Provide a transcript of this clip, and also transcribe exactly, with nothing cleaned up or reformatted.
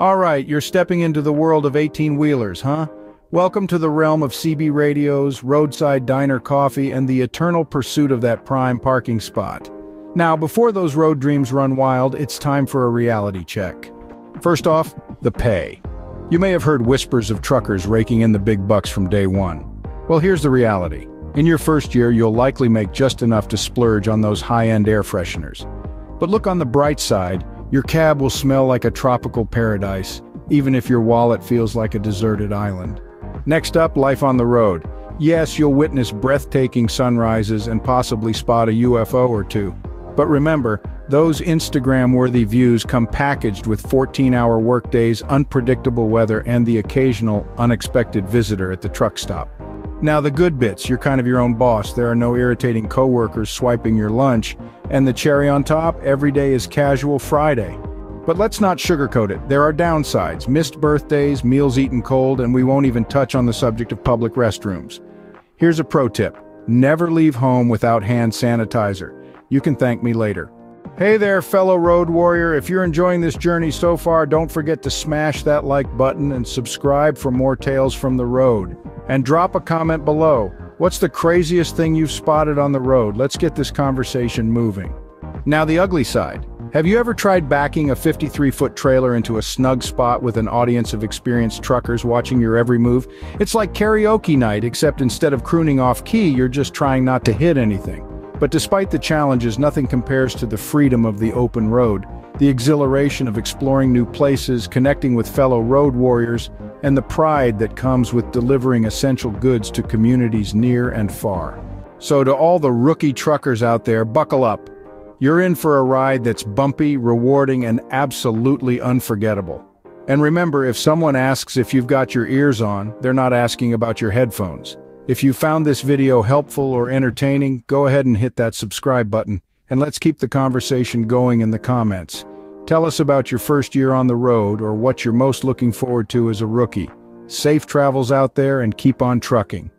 All right, you're stepping into the world of eighteen-wheelers, huh? Welcome to the realm of C B radios, roadside diner coffee, and the eternal pursuit of that prime parking spot. Now, before those road dreams run wild, it's time for a reality check. First off, the pay. You may have heard whispers of truckers raking in the big bucks from day one. Well, here's the reality. In your first year, you'll likely make just enough to splurge on those high-end air fresheners. But look on the bright side. Your cab will smell like a tropical paradise, even if your wallet feels like a deserted island. Next up, life on the road. Yes, you'll witness breathtaking sunrises and possibly spot a U F O or two. But remember, those Instagram-worthy views come packaged with fourteen-hour workdays, unpredictable weather, and the occasional unexpected visitor at the truck stop. Now the good bits, you're kind of your own boss, there are no irritating coworkers swiping your lunch, and the cherry on top, every day is casual Friday. But let's not sugarcoat it, there are downsides, missed birthdays, meals eaten cold, and we won't even touch on the subject of public restrooms. Here's a pro tip, never leave home without hand sanitizer. You can thank me later. Hey there, fellow road warrior, if you're enjoying this journey so far, don't forget to smash that like button and subscribe for more tales from the road. And drop a comment below. What's the craziest thing you've spotted on the road? Let's get this conversation moving. Now the ugly side. Have you ever tried backing a fifty-three-foot trailer into a snug spot with an audience of experienced truckers watching your every move? It's like karaoke night, except instead of crooning off-key, you're just trying not to hit anything. But despite the challenges, nothing compares to the freedom of the open road, the exhilaration of exploring new places, connecting with fellow road warriors, and the pride that comes with delivering essential goods to communities near and far. So to all the rookie truckers out there, buckle up. You're in for a ride that's bumpy, rewarding, and absolutely unforgettable. And remember, if someone asks if you've got your ears on, they're not asking about your headphones. If you found this video helpful or entertaining, go ahead and hit that subscribe button, and let's keep the conversation going in the comments. Tell us about your first year on the road or what you're most looking forward to as a rookie. Safe travels out there and keep on trucking.